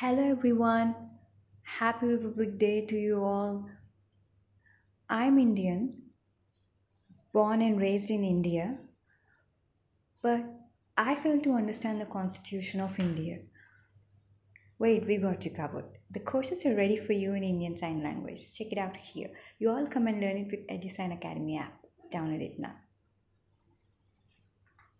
Hello everyone, happy Republic Day to you all. I'm Indian, born and raised in India, but I fail to understand the Constitution of India. Wait, we got you covered. The courses are ready for you in Indian Sign Language. Check it out here. You all come and learn it with EduSign Academy app. Download it now.